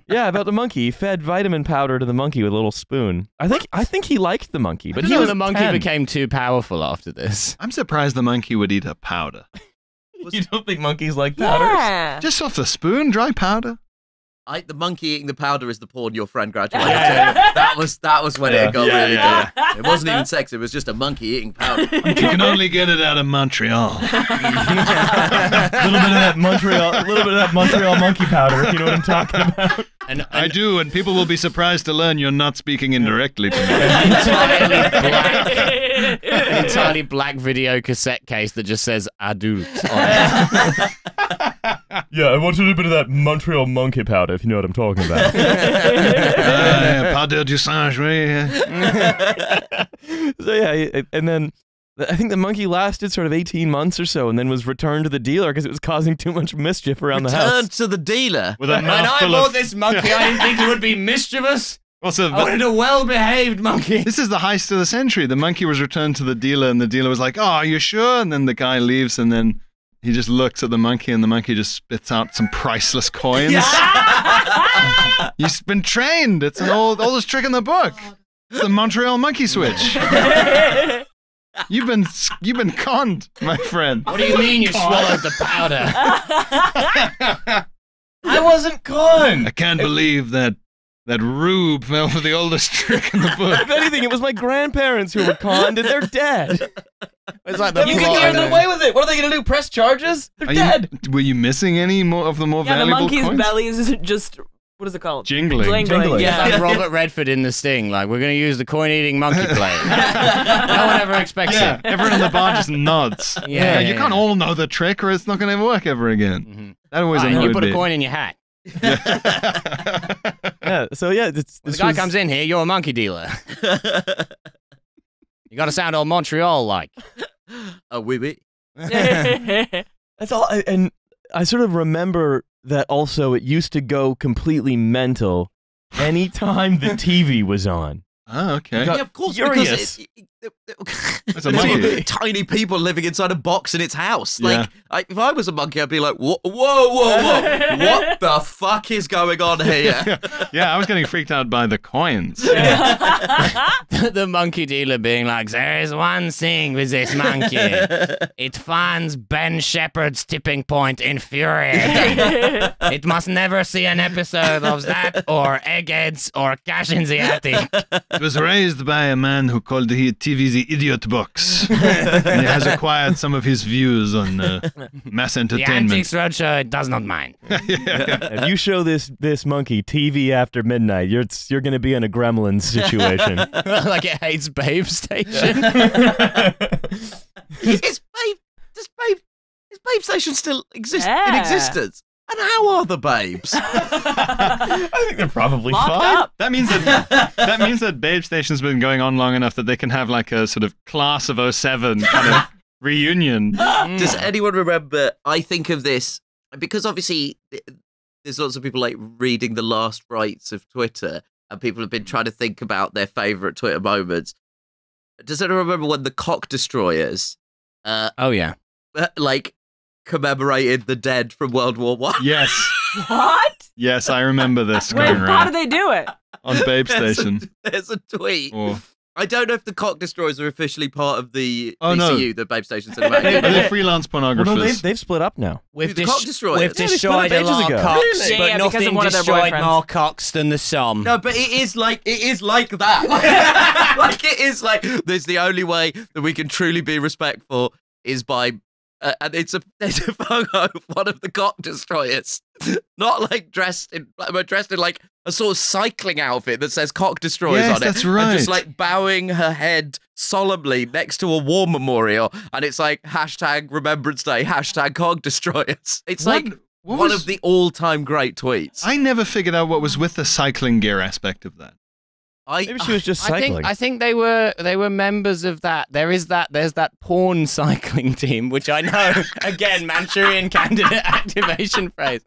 Yeah, about the monkey. He fed vitamin powder to the monkey with a little spoon. I think he liked the monkey, but the monkey 10. Became too powerful after this. I'm surprised the monkey would eat a powder. You don't think monkeys like powders? Yeah. Just off the spoon, dry powder. The monkey eating the powder is the porn your friend graduated to. That was when it got really good. It wasn't even sex, it was just a monkey eating powder. You can only get it out of Montreal. a little bit of that Montreal monkey powder, if you know what I'm talking about. And I do, and people will be surprised to learn you're not speaking indirectly to me. An entirely black video cassette case that just says adult on it. Yeah, I want a little bit of that Montreal monkey powder, if you know what I'm talking about. Powder du singe, right? So yeah, and then I think the monkey lasted sort of 18 months or so, and then was returned to the dealer because it was causing too much mischief around the house. Returned to the dealer? When I bought this monkey, I didn't think it would be mischievous. Also, I wanted a well-behaved monkey. This is the heist of the century. The monkey was returned to the dealer, and the dealer was like, oh, are you sure? And then the guy leaves, and then... he just looks at the monkey, and the monkey just spits out some priceless coins. Yeah! You've been trained. It's an oldest trick in the book. It's the Montreal monkey switch. You've been conned, my friend. What do you mean you swallowed the powder? I wasn't conned. I can't believe that. That rube fell for the oldest trick in the book. If anything, it was my grandparents who were conned, and they're dead. It's like you can get away with it. What are they going to do? Press charges? They're dead. Were you missing any more of the more valuable coins? The monkey's belly is just, what is it called? Jingling. Jingling. Yeah, like Robert Redford in The Sting. Like, we're going to use the coin-eating monkey play. No one ever expects it. Everyone in the bar just nods. You can't all know the trick, or it's not going to work ever again. Mm-hmm. That always annoyed me. You put a coin in your hat. The guy comes in here, you're a monkey dealer. You gotta sound all Montreal like. Oh, wee wee. That's all. And I sort of remember that also it used to go completely mental anytime the TV was on. Oh, okay. Yeah, of course, furious. Because a monkey. Tiny people living inside a box in its house. Like, if I was a monkey, I'd be like, whoa. What the fuck is going on here? I was getting freaked out by the coins. Yeah. The monkey dealer being like, there is one thing with this monkey. It finds Ben Shepherd's tipping point in fury. It must never see an episode of that or Eggheads or Cash in the Attic. It was raised by a man who called the TV the idiot box. And he has acquired some of his views on mass entertainment. The Antiques Roadshow does not mind. If you show this monkey TV after midnight, you're going to be in a Gremlins situation. Like it hates Babe Station. Does Babe Station still exist in existence? And how are the babes? I think they're probably fine. That means that Babe Station's been going on long enough that they can have like a sort of class of 07 kind of reunion. Does anyone remember? I think of this because obviously there's lots of people like reading the last rites of Twitter, and people have been trying to think about their favorite Twitter moments. Does anyone remember when the Cock Destroyers? Commemorated the dead from World War I. Yes. What? Yes, I remember this. Wait, how do they do it? On Babe Station. There's a tweet. Oh. I don't know if the Cock Destroyers are officially part of the DCU, the Babe Station cinematic. They're freelance pornographers. Well, no, they've split up now. We've destroyed a lot of cocks, really? But nothing destroyed more cocks than the Somme. No, but it is like that. Like it is like, there's the only way that we can truly be respectful is by and there's a photo of one of the Cock Destroyers, not like dressed in like a sort of cycling outfit that says Cock Destroyers on it. That's right. And just like bowing her head solemnly next to a war memorial, and it's like hashtag Remembrance Day, hashtag Cock Destroyers. It's like one of the all-time great tweets. I never figured out what was with the cycling gear aspect of that. Maybe she was just cycling. I think they were members of that. There's that porn cycling team, which I know, again, Manchurian Candidate activation phrase.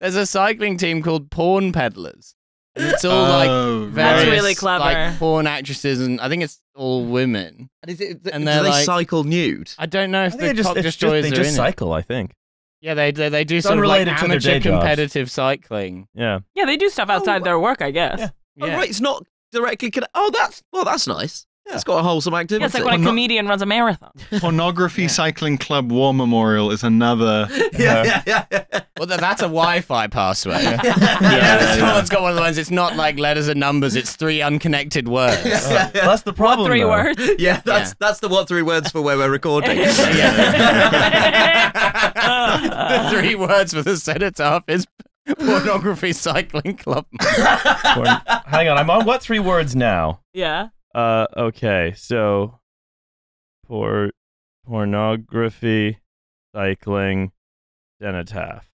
There's a cycling team called Porn Peddlers. And it's all like various, that's really clever. Like porn actresses, and I think it's all women. And do they cycle nude? I don't know if the Cock Destroyers are in it. They just cycle, I think. Yeah, they do some like amateur competitive cycling. Yeah. Yeah, they do stuff outside their work, I guess. Yeah. Yeah. Oh, right, it's not directly connected. Oh, that's nice. Yeah. It's got a wholesome activity. Yeah, it's like when a comedian runs a marathon. Pornography Cycling Club War Memorial is another. Yeah. Well, that's a Wi-Fi password. Someone's got one of the ones. It's not like letters and numbers. It's three unconnected words. Well, that's the problem. What three words? Yeah, that's the what three words for where we're recording. The three words for the cenotaph is Pornography Cycling Club. Hang on, I'm on What Three Words now. Yeah. Okay, so pornography, cycling, cenotaph.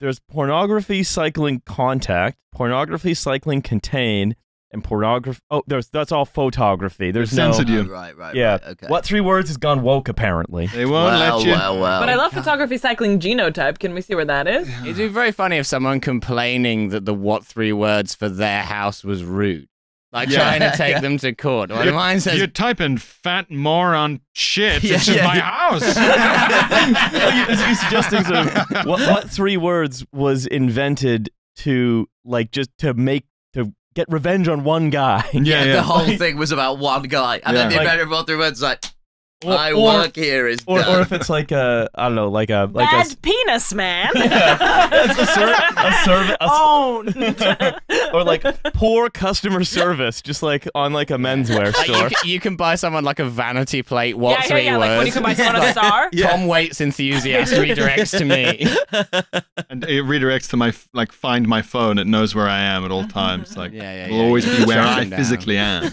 There's pornography, cycling, contact, pornography, cycling, contain, and pornography. Oh, that's all photography. There's no. Oh, right. Yeah. Right, okay. What Three Words has gone woke, apparently. They won't let you. Well. But I love photography, cycling, genotype. Can we see where that is? It'd be very funny if someone complaining that the What Three Words for their house was rude. Like trying to take them to court. Well, mine says, you're typing fat moron shit into my house. You're suggesting sort of what three words was invented to just to get revenge on one guy. Yeah. The whole thing was about one guy, and then the inventor of What Three Words was like, my work here is done. Or if it's like a, I don't know, like a... Like bad penis, man. It's a service... Owned. Or like poor customer service, just like on like a menswear store. You can buy someone like a vanity plate, what three words. Like when you can buy someone a star. Tom Waits enthusiast redirects to me. And it redirects to my, like, find my phone. It knows where I am at all times. Like, it'll always be where I physically am.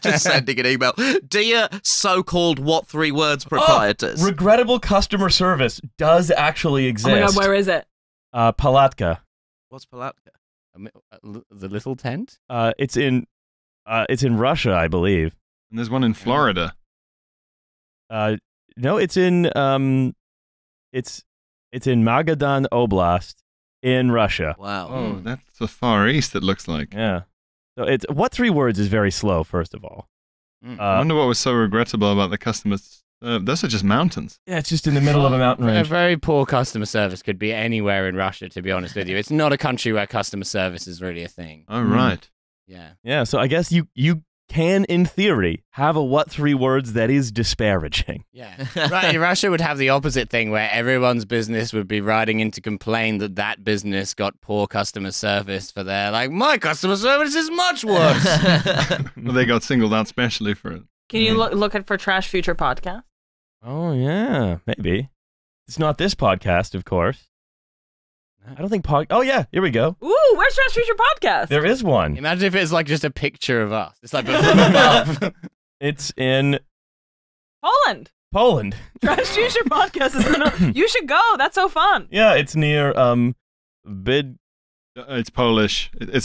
Just sending an email. Dear so-called What Three Words proprietors. Oh, regrettable customer service does actually exist. Oh my God, where is it? Palatka. What's Palatka? The little tent? It's in Russia, I believe. And there's one in Florida. No, it's in it's in Magadan Oblast in Russia. Wow. Oh, that's the Far East, it looks like. Yeah. So it's What Three Words is very slow, first of all. I wonder what was so regrettable about the customers. Those are just mountains. Yeah, it's just in the middle of a mountain range. A very poor customer service could be anywhere in Russia, to be honest with you. It's not a country where customer service is really a thing. Oh, right. Yeah. Yeah, so I guess you can, in theory, have a What Three Words that is disparaging. Yeah. Right, Russia would have the opposite thing where everyone's business would be writing in to complain that that business got poor customer service for their, like, my customer service is much worse. Well, they got singled out specially for it. Can you look for Trash Future Podcast? Oh, yeah, maybe. It's not this podcast, of course. I don't think pod. Oh yeah, here we go. Ooh, where's Trash Future Podcast? There is one. Imagine if it's like just a picture of us. It's like from above. It's in Poland. Poland. Trash Future Podcast is in. You should go. That's so fun. Yeah, it's near Byd. It's Polish. It's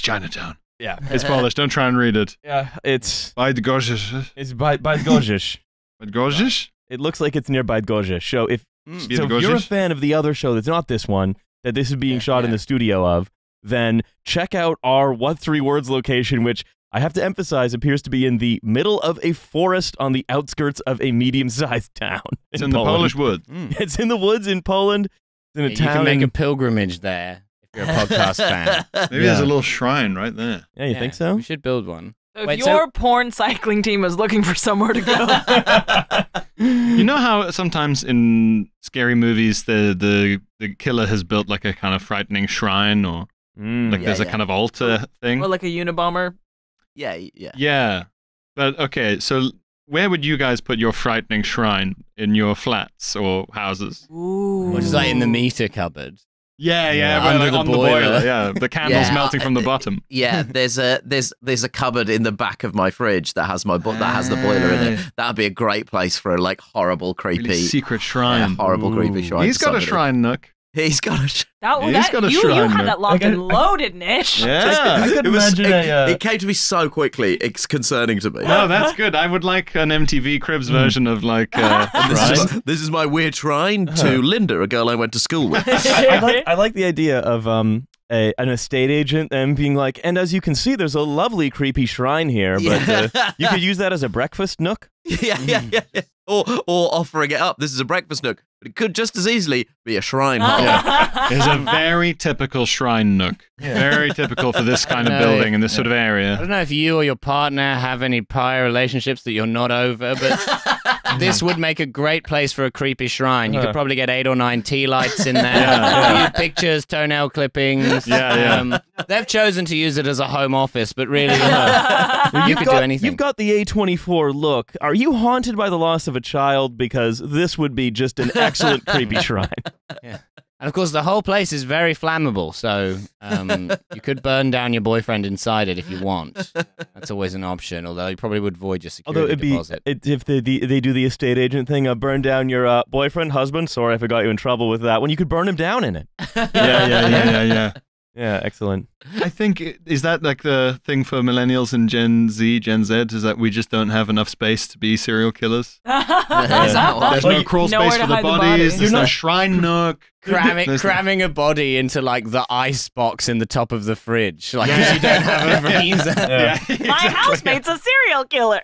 Chinatown. Yeah, it's Polish. Don't try and read it. Yeah, it's Bydgoszcz. It's Bydgoszcz. Bydgoszcz. It looks like it's near Bydgoszcz. So if you're a fan of the other show that's not this one, that this is being shot in the studio of, then check out our What Three Words location, which I have to emphasize appears to be in the middle of a forest on the outskirts of a medium-sized town. It's in the Polish woods. Mm. It's in the woods in Poland. It's in a town. You can make a pilgrimage there if you're a podcast fan. Maybe there's a little shrine right there. Yeah, you think so? We should build one. So if your porn cycling team is looking for somewhere to go. You know how sometimes in scary movies the killer has built like a kind of frightening shrine or like there's a kind of altar thing? Or like a Unabomber? Yeah. Yeah. But okay, so where would you guys put your frightening shrine in your flats or houses? Ooh. Which is like in the meter cupboard. Yeah, on the boiler. Yeah, the candles melting from the bottom. Yeah, there's a cupboard in the back of my fridge that has the boiler in it. That'd be a great place for a like horrible, creepy really secret shrine. Horrible, creepy shrine. He's got a shrine nook. He's got a. He's got a shrine. You had that locked and loaded, Nish. Yeah, I could imagine. It came to me so quickly. It's concerning to me. No, that's good. I would like an MTV Cribs version of like. This is my weird shrine to Linda, a girl I went to school with. I like the idea of an estate agent and being like, and as you can see, there's a lovely creepy shrine here, but you could use that as a breakfast nook. Yeah. or offering it up. This is a breakfast nook, but it could just as easily be a shrine hut. Yeah. It's a very typical shrine nook. Yeah. Very typical for this kind of building and this sort of area. I don't know if you or your partner have any prior relationships that you're not over, but this would make a great place for a creepy shrine. You could probably get 8 or 9 tea lights in there. Yeah. Pictures, toenail clippings. Yeah, yeah. They've chosen to use it as a home office, but really, well, you could do anything. You've got the A24 look. Are you haunted by the loss of a child? Because this would be just an excellent creepy shrine. Yeah. And of course, the whole place is very flammable, so you could burn down your boyfriend inside it if you want. That's always an option, although you probably would void your security deposit. If they do the estate agent thing, burn down your boyfriend, husband, sorry if I got you in trouble with that one, you could burn him down in it. Yeah. Yeah, excellent. I think, is that like the thing for millennials and Gen Z, is that we just don't have enough space to be serial killers? There's no crawl space for the bodies, there's no shrine nook. Cramming a body into like the ice box in the top of the fridge, like because you don't have a freezer. Exactly. My housemate's a serial killer.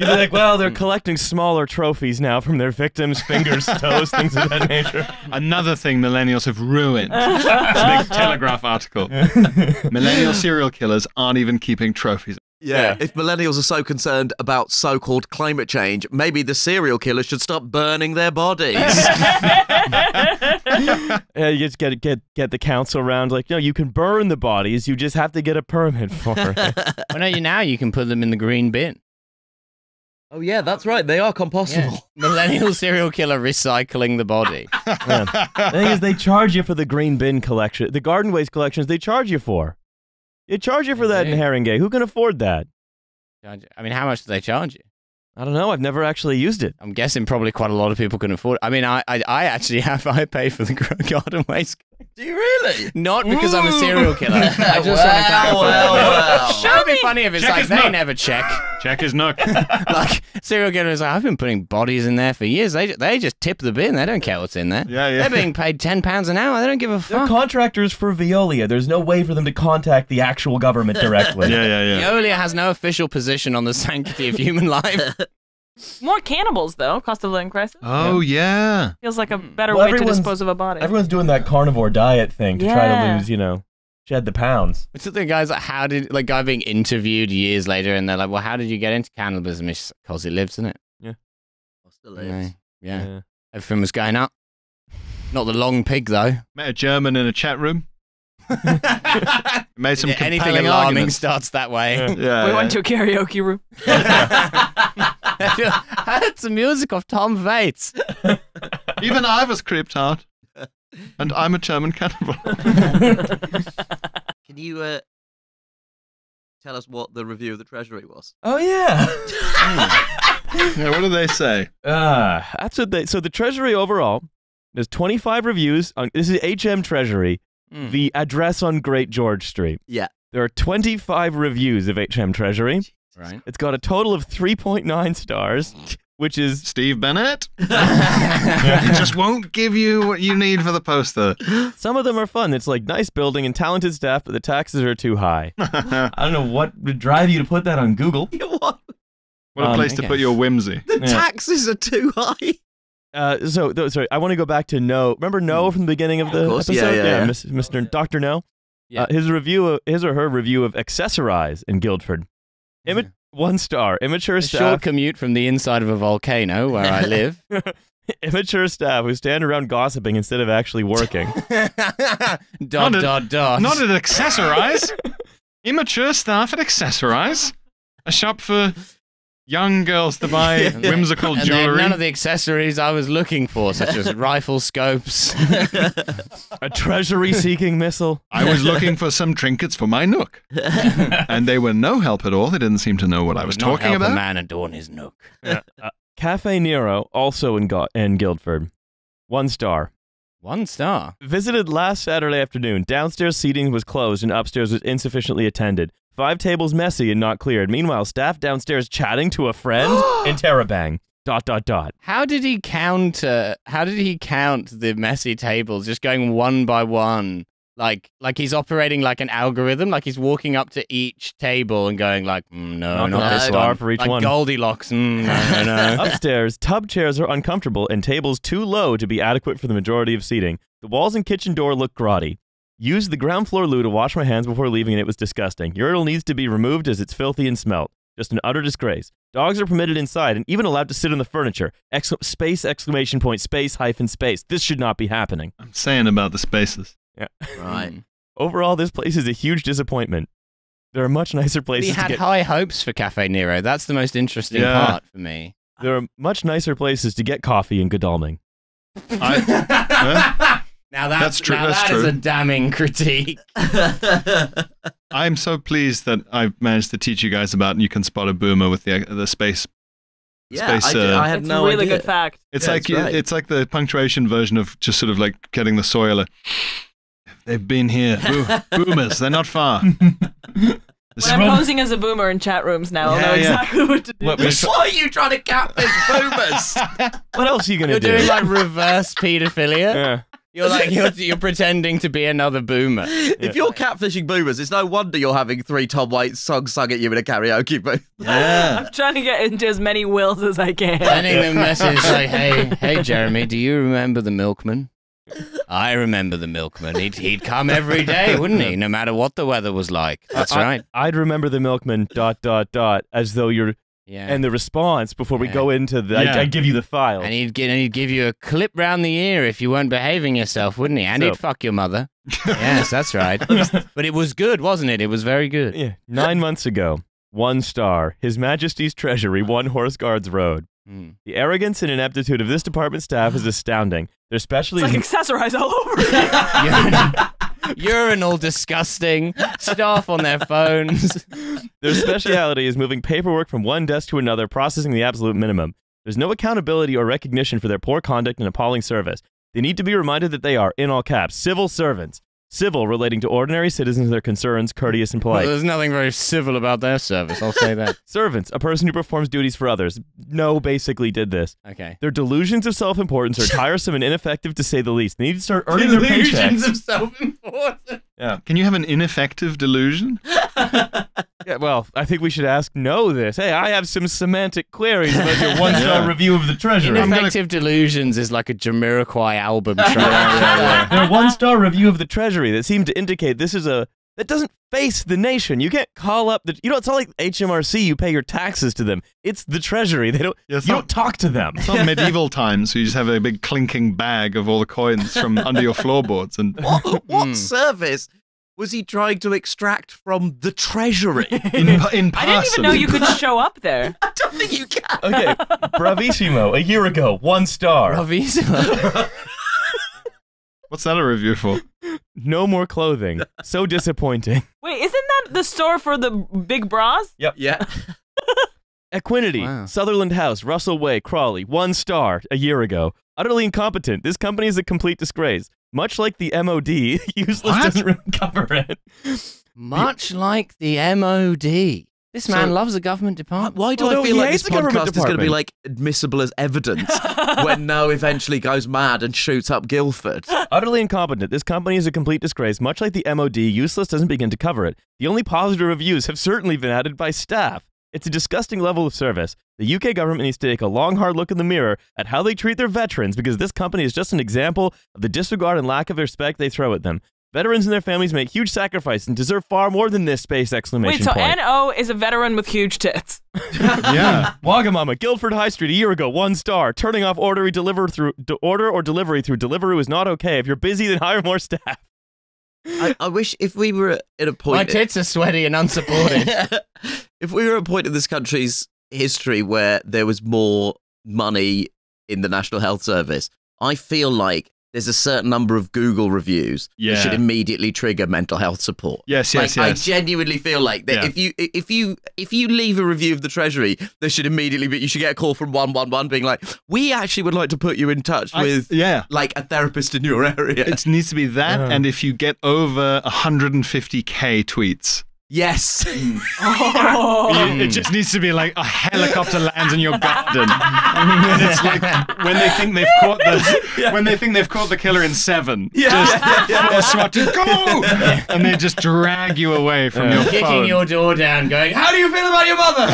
You're like, well, they're collecting smaller trophies now from their victims, fingers, toes, things of that nature. Another thing millennials have ruined. It's a big Telegraph article. Millennial serial killers aren't even keeping trophies. Yeah, if millennials are so concerned about so-called climate change, maybe the serial killers should stop burning their bodies. You just got to get the council around, like, no, you can burn the bodies, you just have to get a permit for it. Well, no, now you can put them in the green bin. Oh yeah, that's right. They are compostable. Yeah. Millennial serial killer recycling the body. Yeah. The thing is, they charge you for the green bin collection, the garden waste collections. They charge you for. They charge you for that in Haringey. Who can afford that? I mean, how much do they charge you? I don't know. I've never actually used it. I'm guessing probably quite a lot of people can afford it. I mean, I actually have. I pay for the garden waste. Do you really? Not because I'm a serial killer. I just want to clarify. That'd be funny if it's like, they never check. Check is nook. Like, serial killers, like, I've been putting bodies in there for years. They just tip the bin. They don't care what's in there. Yeah, yeah. They're being paid £10 an hour. They don't give a fuck. They're contractors for Veolia. There's no way for them to contact the actual government directly. Yeah. Veolia has no official position on the sanctity of human life. More cannibals, though. Cost of living crisis. Oh, yeah. Feels like a better way to dispose of a body. Everyone's doing that carnivore diet thing to try to lose, you know, shed the pounds. It's the guy's like, how did, like, guy being interviewed years later, and they're like, well, how did you get into cannibalism? It's because it lives, isn't it? Yeah. It still lives. Yeah. Everything was going up. Not the long pig, though. Met a German in a chat room. Made some compelling alarming arguments. Starts that way. We went to a karaoke room. I heard the music of Tom Waits. Even I was creeped out, and I'm a German cannibal. Can you tell us what the review of the Treasury was? Oh yeah. What do they say? That's what they. So the Treasury overall, there's 25 reviews. This is HM Treasury, the address on Great George Street. Yeah. There are 25 reviews of HM Treasury. Right. It's got a total of 3.9 stars, which is... Steve Bennett? It just won't give you what you need for the poster. Some of them are fun. It's like, nice building and talented staff, but the taxes are too high. I don't know what would drive you to put that on Google. What a place to put your whimsy. The taxes are too high. Sorry, I want to go back to No. Remember No from the beginning of the episode? Yeah. Mr. Dr. No? Yeah. His or her review of Accessorize in Guildford. 1 star. Immature staff. Short commute from the inside of a volcano where I live. Immature staff who stand around gossiping instead of actually working. dot, dot, dot. Not at Accessorize. Immature staff at Accessorize. A shop for young girls to buy whimsical jewelry. None of the accessories I was looking for, such as rifle scopes. A treasury-seeking missile. I was looking for some trinkets for my nook. And they were no help at all. They didn't seem to know what I was talking about. Help a man adorn his nook. Cafe Nero, also in Guildford. 1 star. 1 star? Visited last Saturday afternoon. Downstairs seating was closed and upstairs was insufficiently attended. 5 tables messy and not cleared. Meanwhile, staff downstairs chatting to a friend in Terabang. ... How did he count the messy tables, just going one by one Like he's operating like an algorithm. Like he's walking up to each table and going like, not this one. For each one. Goldilocks. No. Upstairs, tub chairs are uncomfortable and tables too low to be adequate for the majority of seating. The walls and kitchen door look grotty. Used the ground floor loo to wash my hands before leaving and it was disgusting. Urinal needs to be removed as it's filthy and smelt. Just an utter disgrace. Dogs are permitted inside and even allowed to sit on the furniture. !/space! This should not be happening. I'm saying about the spaces. Yeah. Right. Overall, this place is a huge disappointment. There are much nicer places to get... We had high hopes for Cafe Nero. That's the most interesting part for me. There are much nicer places to get coffee in Godalming. Now that's true. Now that is a damning critique. I'm so pleased that I've managed to teach you guys about you can spot a boomer with the space... Yeah, space, I had no idea. It's a really good fact. It's, it's like the punctuation version of just sort of like getting the soiler. They've been here. Boomers, they're not far. I'm posing as a boomer in chat rooms now. I'll know exactly what to do. Why are you trying to catfish boomers? What else are you going to do? You're doing like reverse pedophilia? Yeah. You're like, you're pretending to be another boomer. If you're catfishing boomers, it's no wonder you're having three Tom Waits songs sung at you in a karaoke booth. Yeah. I'm trying to get into as many wills as I can. Sending them a message like, hey, Jeremy, do you remember the milkman? I remember the milkman. He'd come every day, wouldn't he? No matter what the weather was like. That's right. I'd remember the milkman, ... as though you're... Yeah. And the response before we go into the, I give you the file. And he'd give you a clip round the ear if you weren't behaving yourself, wouldn't he? And he'd fuck your mother. Yes, that's right. But it was good, wasn't it? It was very good. Yeah. 9 months ago, 1 star, His Majesty's Treasury, 1 Horse Guards Road. Mm. The arrogance and ineptitude of this department staff is astounding. They're especially... It's like Accessorize all over again. Urinal disgusting, staff on their phones. Their speciality is moving paperwork from one desk to another, processing the absolute minimum. There's no accountability or recognition for their poor conduct and appalling service. They need to be reminded that they are, in all caps, civil servants. Civil, relating to ordinary citizens, their concerns, courteous and polite. Well, there's nothing very civil about their service, I'll say that. Servants, a person who performs duties for others. No, basically did this. Okay. Their delusions of self-importance are tiresome and ineffective, to say the least. They need to start earning their paychecks. Delusions of self-importance? Yeah. Can you have an ineffective delusion? Yeah, well, I think we should ask this. Hey, I have some semantic queries about your 1-star review of the Treasury. Ineffective delusions is like a Jamiroquai album track. Their 1-star review of the Treasury that seemed to indicate this is a... That doesn't face the nation. You can't call up the... You know, it's not like HMRC, you pay your taxes to them. It's the Treasury. They don't... Yeah, you don't talk to them. It's not medieval times, so you just have a big clinking bag of all the coins from under your floorboards. And What service was he trying to extract from the Treasury? in person. I didn't even know you could show up there. I don't think you can. Okay, Bravissimo, a year ago, 1 star. Bravissimo. What's that a review for? No more clothing. So disappointing. Wait, isn't that the store for the big bras? Yep. Yeah. Equinity, Sutherland House, Russell Way, Crawley, 1 star, a year ago. Utterly incompetent. This company is a complete disgrace. Much like the MOD, useless doesn't really cover it. Much like the MOD. This man loves a government department. Why do I feel like this podcast is going to be like admissible as evidence when Noah eventually goes mad and shoots up Guildford? Utterly incompetent. This company is a complete disgrace. Much like the MOD, useless doesn't begin to cover it. The only positive reviews have certainly been added by staff. It's a disgusting level of service. The UK government needs to take a long, hard look in the mirror at how they treat their veterans, because this company is just an example of the disregard and lack of respect they throw at them. Veterans and their families make huge sacrifice and deserve far more than this !! Wait, so N.O. is a veteran with huge tits. Yeah. Wagamama, Guildford High Street, a year ago, 1 star. Turning off order or delivery through Deliveroo is not okay. If you're busy, then hire more staff. I wish if we were at a point... My tits are sweaty and unsupported. If we were at a point in this country's history where there was more money in the National Health Service, I feel like there's a certain number of Google reviews that should immediately trigger mental health support. Yes. I genuinely feel like that if you leave a review of the Treasury, there should immediately be, you should get a call from 111 being like, we actually would like to put you in touch with like a therapist in your area. It needs to be that, and if you get over 150k tweets, Yes. Mm. Oh. It just needs to be like a helicopter lands in your garden, and it's like when they think they've caught the killer in Seven. Yeah. Just go, and they just drag you away from your kicking phone. Your door down, going, "How do you feel about your mother?"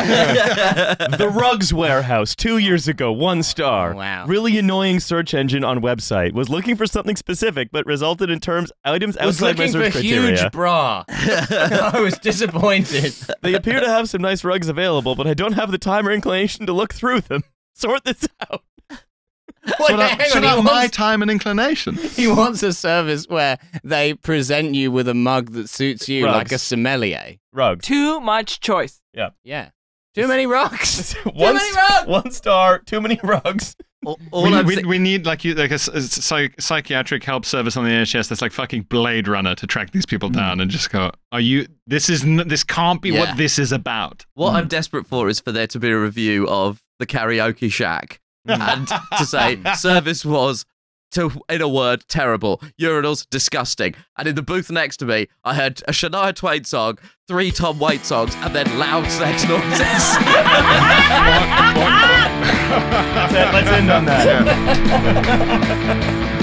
The Rugs Warehouse 2 years ago, 1 star. Wow. Really annoying search engine on website was looking for something specific, but resulted in terms items outside my search criteria. Was looking for huge bra. I was disappointed. They appear to have some nice rugs available, but I don't have the time or inclination to look through them. Sort this out. My time and inclination. He wants a service where they present you with a mug that suits you, like a sommelier. Rugs. Too much choice. Yeah. Yeah. Too many rugs. Too many rugs. 1 star. Too many rugs. We need like a psychiatric help service on the NHS that's like fucking Blade Runner to track these people down and just go, are you? This can't be what this is about. What I'm desperate for is for there to be a review of the Karaoke Shack and to say service was, in a word, terrible. Urinals, disgusting. And in the booth next to me, I heard a Shania Twain song, 3 Tom Waits songs, and then loud sex noises. Let's end on that.